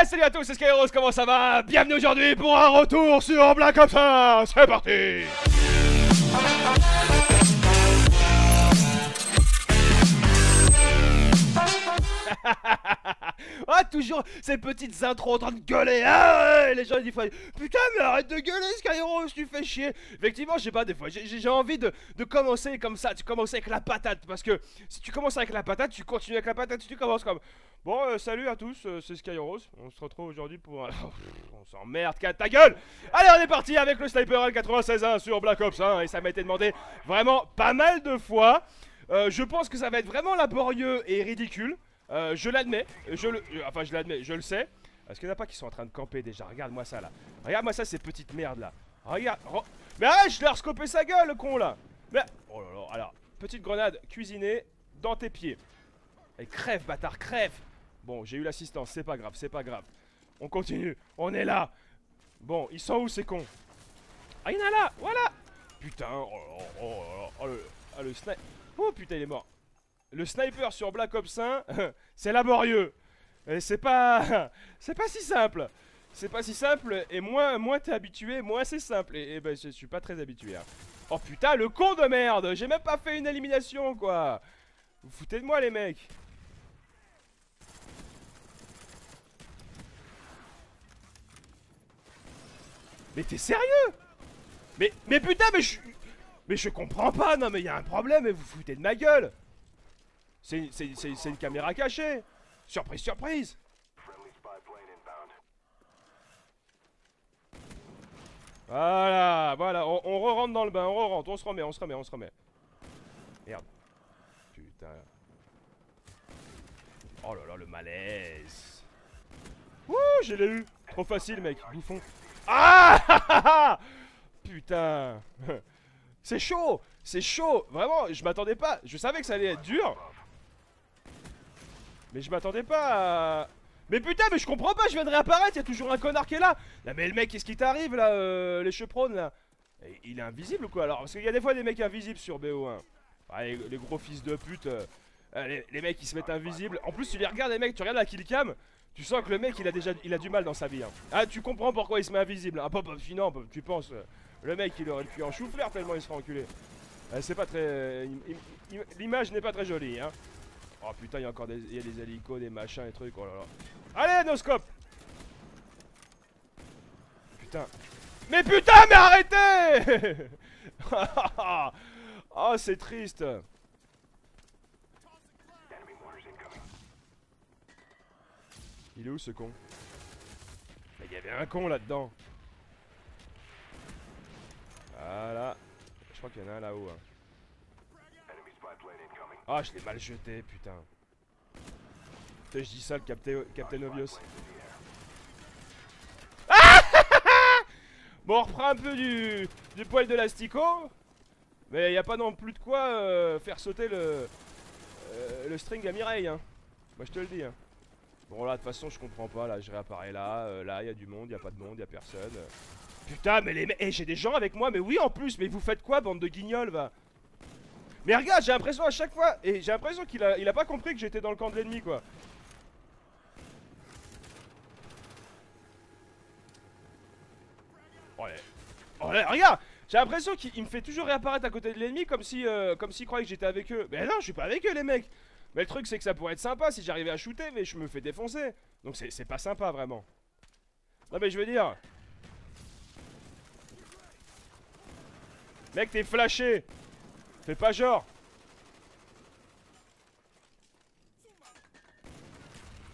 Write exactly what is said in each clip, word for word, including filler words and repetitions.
Hey, salut à tous, c'est SkyRRoZ, comment ça va? Bienvenue aujourd'hui pour un retour sur Black Ops. C'est parti. Ah, toujours ces petites intros en train de gueuler. Ah, ouais, les gens disent putain, mais arrête de gueuler, SkyRRoZ, tu fais chier. Effectivement, je sais pas, des fois j'ai envie de, de commencer comme ça. Tu commences avec la patate, parce que si tu commences avec la patate, tu continues avec la patate. Si tu commences comme bon, euh, salut à tous, euh, c'est SkyRRoZ. On se retrouve aujourd'hui pour un... on s'emmerde, qu'à ta gueule. Allez, on est parti avec le sniper L quatre-vingt-seize hein, sur Black Ops hein, et ça m'a été demandé vraiment pas mal de fois. euh, Je pense que ça va être vraiment laborieux et ridicule. Euh, je l'admets, je le, euh, enfin je l'admets, je le sais. Parce qu'il y en a pas qui sont en train de camper déjà. Regarde-moi ça là. Regarde-moi ça, ces petites merdes là. Regarde. Re... Mais arrête, je leur scopais sa gueule, le con là. Mais. Oh là là. Alors, petite grenade cuisinée dans tes pieds. Et crève, bâtard, crève. Bon, j'ai eu l'assistance, c'est pas grave, c'est pas grave. On continue, on est là. Bon, ils sont où ces cons? Ah, il y en a là, voilà. Putain, oh là oh, oh, oh, oh, le, ah, le sniper. Oh putain, il est mort. Le sniper sur Black Ops un, c'est laborieux. Et c'est pas... c'est pas si simple. C'est pas si simple, et moins, moins t'es habitué, moins c'est simple. Et, et ben, je suis pas très habitué hein. Oh putain, le con de merde. J'ai même pas fait une élimination, quoi. Vous foutez de moi, les mecs. Mais t'es sérieux? Mais, mais putain, mais je... Mais je comprends pas, non mais y'a un problème, mais vous foutez de ma gueule. C'est une, une caméra cachée. Surprise, surprise. Voilà, voilà, on, on re-rentre dans le bain, on re-rentre, on se remet, on se remet, on se remet. Merde. Putain. Oh là là, le malaise. Ouh, je l'ai eu. Trop facile, mec, bouffon. Ah. Putain. C'est chaud, c'est chaud. Vraiment, je m'attendais pas, je savais que ça allait être dur. Mais je m'attendais pas à... Mais putain, mais je comprends pas, je viens de réapparaître, y'a toujours un connard qui est là. Là mais le mec, qu'est-ce qui t'arrive là, euh, les cheprônes là? Et il est invisible ou quoi alors? Parce qu'il y a des fois des mecs invisibles sur B O un. Ah, les, les gros fils de pute, euh, les, les mecs qui se mettent invisibles. En plus tu les regardes les mecs, tu regardes la killcam, tu sens que le mec il a déjà il a du mal dans sa vie hein. Ah, tu comprends pourquoi il se met invisible. Ah pop, pop, non, pop, tu penses, euh, le mec il aurait le cul en chou-fleur tellement il sera enculé. Ah, c'est pas très... Euh, l'image n'est pas très jolie hein. Oh putain, il y a encore des, y a des hélicos, des machins, des trucs, oh là là. Allez, no scope. Putain. Mais putain, mais arrêtez. Oh, c'est triste. Il est où ce con? Mais il y avait un con là-dedans. Voilà. Je crois qu'il y en a un là-haut hein. Ah, je l'ai mal jeté, putain. Putain, je dis ça, le Captain, Captain Obvious. Ah. Bon, on reprend un peu du, du poil de l'astico. Mais y a pas non plus de quoi euh, faire sauter le, euh, le string à Mireille, hein. Moi, je te le dis, hein. Bon, là, de toute façon, je comprends pas, là, je réapparais là. Euh, là, y a du monde, y a pas de monde, y a personne. Euh. Putain, mais les mecs... Eh, j'ai des gens avec moi, mais oui, en plus, mais vous faites quoi, bande de guignols, va? Mais regarde, j'ai l'impression à chaque fois, et j'ai l'impression qu'il a, il a pas compris que j'étais dans le camp de l'ennemi, quoi. Oh là, oh là, regarde, j'ai l'impression qu'il me fait toujours réapparaître à côté de l'ennemi comme si, euh, comme s'il croyait que j'étais avec eux. Mais non, je suis pas avec eux, les mecs. Mais le truc, c'est que ça pourrait être sympa si j'arrivais à shooter, mais je me fais défoncer. Donc c'est pas sympa, vraiment. Non, mais je veux dire... Mec, t'es flashé. Fais pas genre.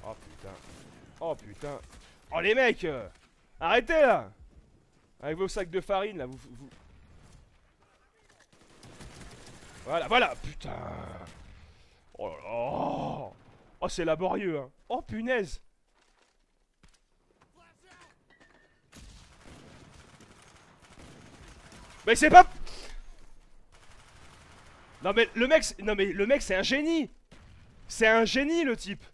Oh putain. Oh putain. Oh les mecs, euh, arrêtez là. Avec vos sacs de farine là vous, vous... Voilà voilà. Putain. Oh là là. Oh, oh c'est laborieux hein. Oh punaise. Mais c'est pas... Non mais le mec, non mais le mec c'est un génie. C'est un génie le type.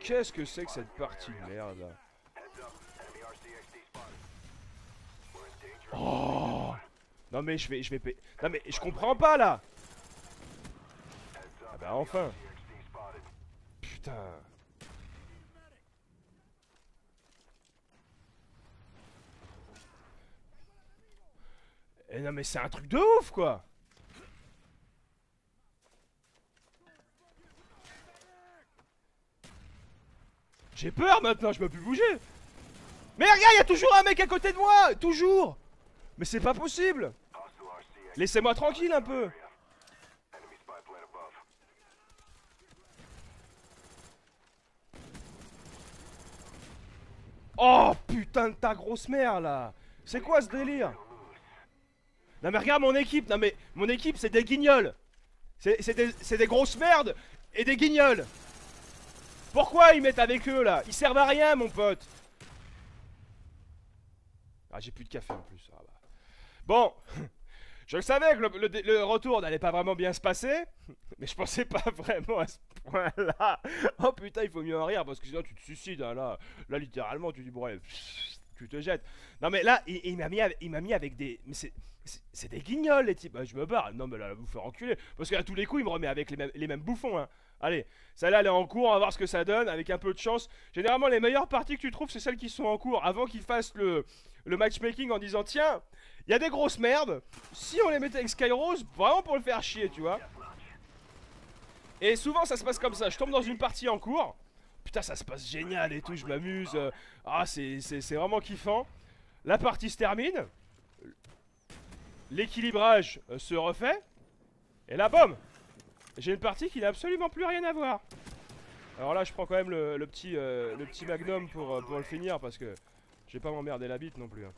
Qu'est-ce que c'est que cette partie de merde là? Oh. Non mais je vais je vais payer. Non mais je comprends pas là. Ah bah enfin. putain. Et non mais c'est un truc de ouf quoi. J'ai peur maintenant, je peux plus bouger. Mais regarde, il y a toujours un mec à côté de moi. Toujours. Mais c'est pas possible. Laissez-moi tranquille un peu. Oh putain de ta grosse mère là. C'est quoi ce délire? Non mais regarde mon équipe. Non mais mon équipe c'est des guignols. C'est des, des grosses merdes. Et des guignols. Pourquoi ils mettent avec eux là? Ils servent à rien mon pote. Ah j'ai plus de café en plus. Ah, bah. Bon. Je le savais que le, le, le retour n'allait pas vraiment bien se passer. Mais je pensais pas vraiment à ce point là. Oh putain il faut mieux en rire parce que sinon tu te suicides hein, là. Là littéralement tu dis bon allez, tu te jettes. Non mais là il, il m'a mis, mis avec des... Mais c'est... C'est des guignols les types. Bah, je me barre. Non mais là vous faire enculer. Parce qu'à tous les coups il me remet avec les mêmes, les mêmes bouffons hein. Allez, celle-là elle est en cours, on va voir ce que ça donne. Avec un peu de chance, généralement les meilleures parties que tu trouves c'est celles qui sont en cours. Avant qu'ils fassent le, le matchmaking en disant tiens, il y a des grosses merdes. Si on les mettait avec FRSkyRRoZ, vraiment pour le faire chier tu vois. Et souvent ça se passe comme ça, je tombe dans une partie en cours. Putain ça se passe génial et tout, je m'amuse. Ah c'est vraiment kiffant. La partie se termine. L'équilibrage euh, se refait. Et là, boum. J'ai une partie qui n'a absolument plus rien à voir. Alors là, je prends quand même le, le, petit, euh, le petit magnum pour, euh, pour le finir. Parce que je vais pas m'emmerder la bite non plus hein.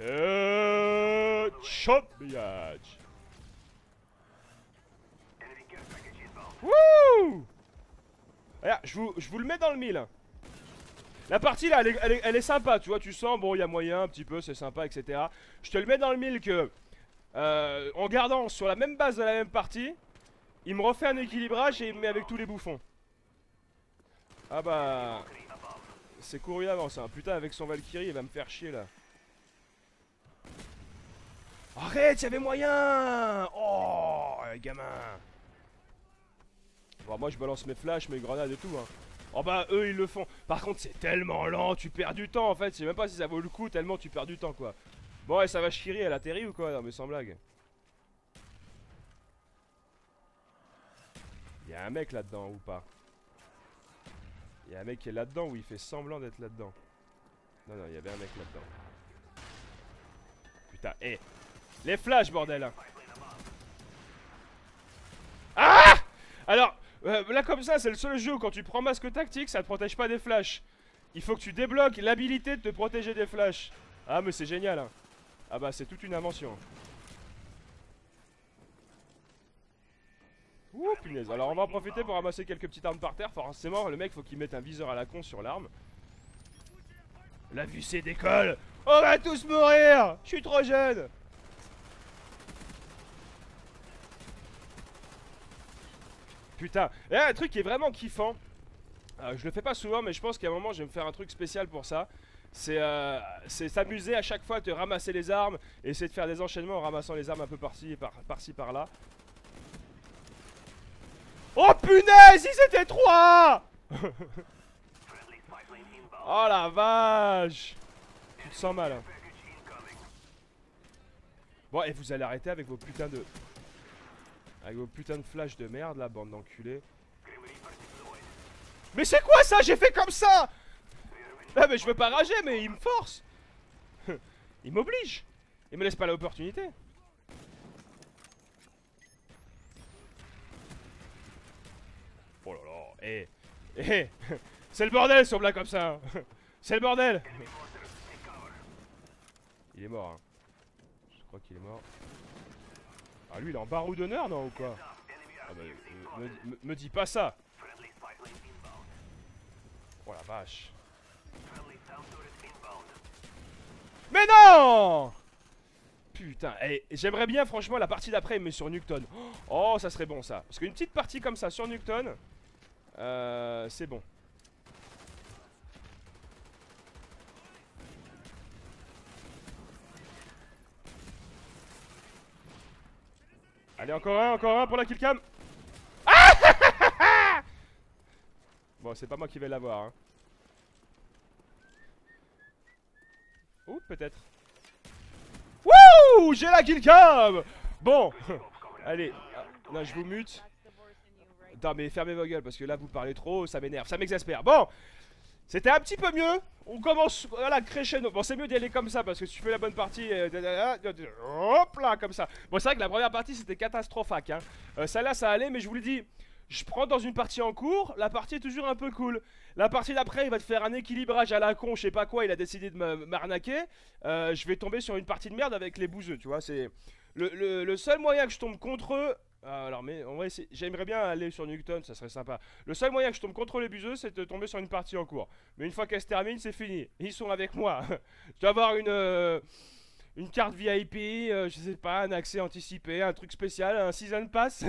Euh... Chop biatch. Wouh. Regarde, je vous, je vous le mets dans le mille. La partie là elle est, elle, est, elle est sympa tu vois, tu sens bon il y a moyen un petit peu, c'est sympa etc. Je te le mets dans le mille que euh, en gardant sur la même base de la même partie, il me refait un équilibrage et il me met avec tous les bouffons. Ah bah c'est couru d'avance hein. Putain avec son Valkyrie il va me faire chier là. Arrête, il y avait moyen. Oh gamin. Bon moi je balance mes flashs, mes grenades et tout hein. Oh bah eux ils le font. Par contre c'est tellement lent, tu perds du temps en fait. Je sais même pas si ça vaut le coup tellement tu perds du temps quoi. Bon et ça va chier, elle atterrit ou quoi? Non mais sans blague. Y'a un mec là-dedans ou pas? Y'a un mec qui est là-dedans ou il fait semblant d'être là-dedans? Non non y'avait un mec là-dedans. Putain hé hey. Les flashs bordel hein. Ah. Alors Euh, là comme ça c'est le seul jeu où quand tu prends masque tactique ça te protège pas des flashs. Il faut que tu débloques l'habilité de te protéger des flashs. Ah mais c'est génial hein. Ah bah c'est toute une invention. Ouh punaise. Alors on va en profiter pour ramasser quelques petites armes par terre. Forcément le mec faut qu'il mette un viseur à la con sur l'arme. La vue c'est décolle. On va tous mourir. Je suis trop jeune. Putain, et là, un truc qui est vraiment kiffant, euh, je le fais pas souvent mais je pense qu'à un moment je vais me faire un truc spécial pour ça. C'est euh, s'amuser à chaque fois à te ramasser les armes et essayer de faire des enchaînements en ramassant les armes un peu par-ci, par-ci, par-là. Oh punaise, ils étaient trois. Oh la vache. Tu te sens mal hein. Bon et vous allez arrêter avec vos putains de... Avec vos putains de flash de merde la bande d'enculés. Mais c'est quoi ça? J'ai fait comme ça. Ah mais je veux pas rager mais il me force. Il m'oblige. Il me laisse pas l'opportunité. Oh là là. Eh eh. C'est le bordel sur Black Ops ça. C'est le bordel. Il est mort hein. Je crois qu'il est mort. Ah lui il est en barreau d'honneur non ou quoi? Ah bah, euh, me, me, me dis pas ça. Oh la vache. Mais non. Putain, hey, j'aimerais bien franchement la partie d'après mais sur Nuketown. Oh ça serait bon ça. Parce qu'une petite partie comme ça sur Nuketown euh, c'est bon. Allez encore un, encore un pour la killcam. Ah. Bon, c'est pas moi qui vais l'avoir, hein. Ou peut-être. Wouh, j'ai la killcam. Bon, allez, là je vous mute. Non mais fermez vos gueules parce que là vous parlez trop, ça m'énerve, ça m'exaspère. Bon, c'était un petit peu mieux. On commence, voilà, crescendo. Bon, c'est mieux d'y aller comme ça parce que si tu fais la bonne partie, euh, hop là, comme ça. Bon, c'est vrai que la première partie c'était catastrophique, hein. euh, Celle-là ça allait, mais je vous le dis, je prends dans une partie en cours, la partie est toujours un peu cool. La partie d'après, il va te faire un équilibrage à la con, je sais pas quoi, il a décidé de m'arnaquer. Euh, je vais tomber sur une partie de merde avec les bouseux, tu vois. C'est le, le, le seul moyen que je tombe contre eux. Ah, alors, mais on va essayer. J'aimerais bien aller sur Nuketown, ça serait sympa. Le seul moyen que je tombe contre les bouseux, c'est de tomber sur une partie en cours. Mais une fois qu'elle se termine, c'est fini. Ils sont avec moi. Je dois avoir une. Euh... Une carte V I P, euh, je sais pas, un accès anticipé, un truc spécial, un season pass.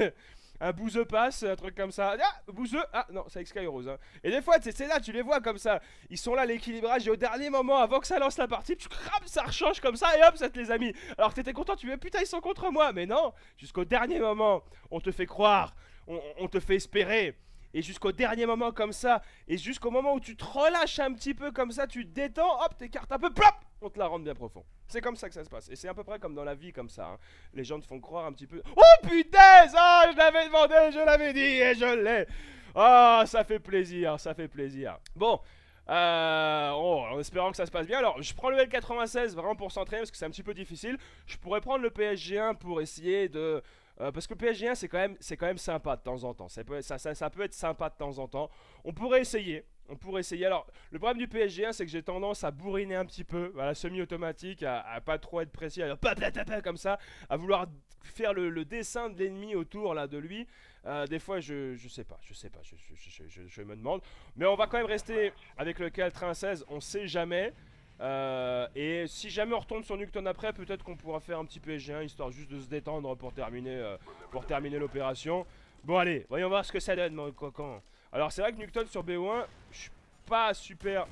Un bouseux passe, un truc comme ça. Ah, bouseux. Ah, non, c'est FRSkyRRoZ, hein. Et des fois, c'est là, tu les vois comme ça. Ils sont là, l'équilibrage, et au dernier moment, avant que ça lance la partie, tu crames, ça rechange comme ça, et hop, ça te les a mis. Alors que t'étais content, tu me dis, putain, ils sont contre moi. Mais non, jusqu'au dernier moment, on te fait croire, on, on te fait espérer. Et jusqu'au dernier moment, comme ça, et jusqu'au moment où tu te relâches un petit peu, comme ça, tu te détends, hop, t'écartes un peu, plop, on te la rentre bien profond. C'est comme ça que ça se passe. Et c'est à peu près comme dans la vie, comme ça, hein. Les gens te font croire un petit peu. Oh putain, ça, je l'avais demandé, je l'avais dit, et je l'ai. Ah, ça fait plaisir, ça fait plaisir. Bon, euh, oh, en espérant que ça se passe bien. Alors, je prends le L quatre-vingt-seize vraiment pour s'entraîner, parce que c'est un petit peu difficile. Je pourrais prendre le P S G un pour essayer de... Euh, parce que le P S G un c'est quand même c'est quand même sympa de temps en temps, ça peut, ça, ça, ça peut être sympa de temps en temps, on pourrait essayer, on pourrait essayer. Alors le problème du P S G un c'est que j'ai tendance à bourriner un petit peu, voilà, semi-automatique, à, à pas trop être précis, à dire pa, pa, pa, pa, comme ça, à vouloir faire le, le dessin de l'ennemi autour là de lui, euh, des fois je, je sais pas, je sais pas, je, je, je, je, je me demande, mais on va quand même rester avec le Cal-Train seize, on sait jamais. Euh, et si jamais on retourne sur Nuketown après, peut-être qu'on pourra faire un petit P S G un histoire juste de se détendre pour terminer euh, pour terminer l'opération. Bon allez, voyons voir ce que ça donne mon coquin. Alors c'est vrai que Nuketown sur B O un, je suis pas super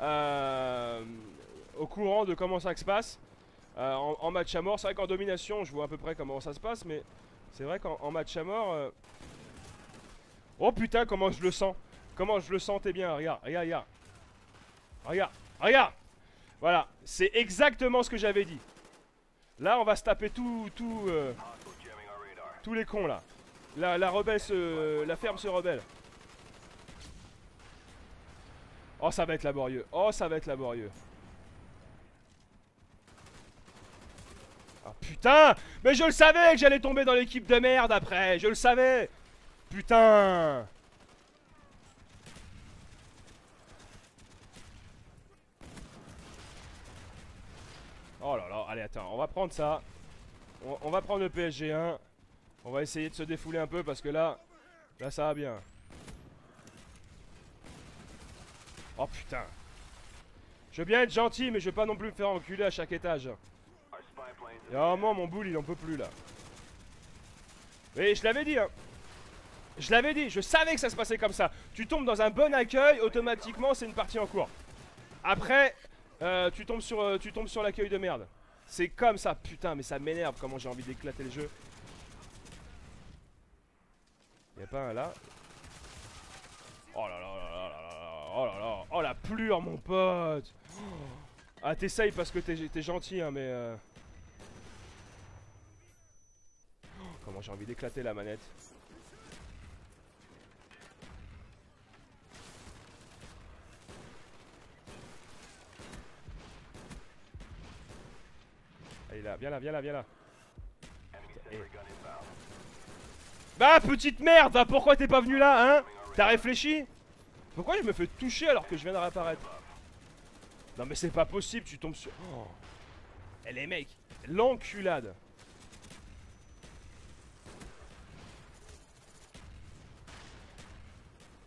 euh, au courant de comment ça se passe euh, en, en match à mort. C'est vrai qu'en domination je vois à peu près comment ça se passe, mais c'est vrai qu'en match à mort euh... oh putain comment je le sens, comment je le sentais bien, regarde, regarde, regarde, regarde. Regarde, voilà, c'est exactement ce que j'avais dit. Là, on va se taper tout, tout, euh, tous les cons là. La, la rebelle, se, la ferme se rebelle. Oh, ça va être laborieux. Oh, ça va être laborieux. Ah putain, mais je le savais que j'allais tomber dans l'équipe de merde après. Je le savais. Putain. Oh là là, allez attends, on va prendre ça. On, on va prendre le P S G un. On va essayer de se défouler un peu parce que là, là ça va bien. Oh putain. Je veux bien être gentil mais je veux pas non plus me faire enculer à chaque étage. Et à un moment mon boule il en peut plus là. Mais je l'avais dit, hein. Je l'avais dit, je savais que ça se passait comme ça. Tu tombes dans un bon accueil, automatiquement c'est une partie en cours. Après... Euh, tu tombes sur, euh, tu tombes sur l'accueil de merde. C'est comme ça, putain, mais ça m'énerve comment j'ai envie d'éclater le jeu. Y'a pas un là. Oh là là là là là, oh là là, oh la plure mon pote. Oh. Ah t'essayes parce que t'es gentil, hein, mais euh... oh, comment j'ai envie d'éclater la manette. Allez là, viens là, viens là, viens là. Et... bah petite merde, pourquoi t'es pas venu là, hein? T'as réfléchi? Pourquoi je me fais toucher alors que je viens de réapparaître? Non mais c'est pas possible, tu tombes sur... oh. Eh les mecs, l'enculade.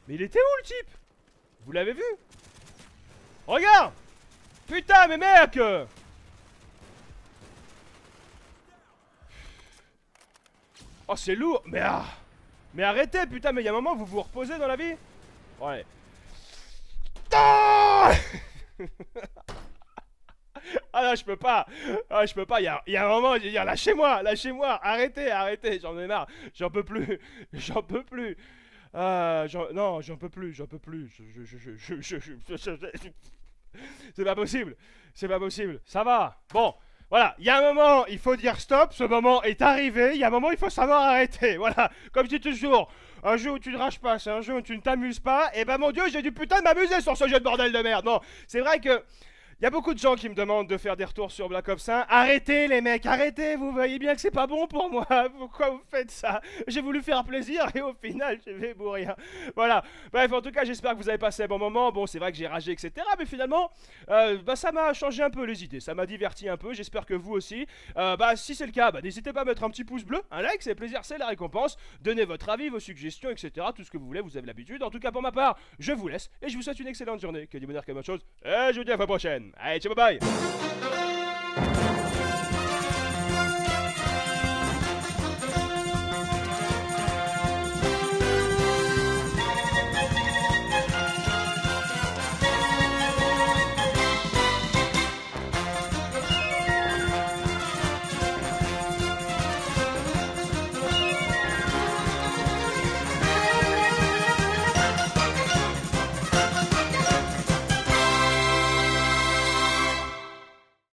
Mais il était où le type? Vous l'avez vu? Regarde! Putain mais mec! Oh c'est lourd, mais ah, mais arrêtez putain, mais il y a un moment vous vous reposez dans la vie. Bon, allez. Ah ah non je peux pas, ah je peux pas, il y a, y a un moment je vais dire lâchez-moi, lâchez-moi, arrêtez, arrêtez, j'en ai marre, j'en peux plus, j'en peux plus. Ah, non, j'en peux plus, j'en peux plus. Je, je, je, je, je, je, je... C'est pas possible, c'est pas possible. Ça va. Bon, voilà. Il y a un moment, il faut dire stop. Ce moment est arrivé. Il y a un moment, il faut savoir arrêter. Voilà. Comme je dis toujours, un jeu où tu ne rages pas, c'est un jeu où tu ne t'amuses pas. Et bah mon Dieu, j'ai dû putain de m'amuser sur ce jeu de bordel de merde. Non, c'est vrai que. Il y a beaucoup de gens qui me demandent de faire des retours sur Black Ops un. Arrêtez les mecs, arrêtez, vous voyez bien que c'est pas bon pour moi. Pourquoi vous faites ça? J'ai voulu faire plaisir et au final, je vais mourir. Voilà. Bref, en tout cas, j'espère que vous avez passé un bon moment. Bon, c'est vrai que j'ai ragé, et cetera. Mais finalement, euh, bah, ça m'a changé un peu les idées. Ça m'a diverti un peu. J'espère que vous aussi. Euh, bah, si c'est le cas, bah, n'hésitez pas à mettre un petit pouce bleu, un like, c'est plaisir, c'est la récompense. Donnez votre avis, vos suggestions, et cetera. Tout ce que vous voulez, vous avez l'habitude. En tout cas, pour ma part, je vous laisse et je vous souhaite une excellente journée. Que du bonheur, que bonne chose. Et je vous dis à la prochaine. Allez, ciao, bye bye.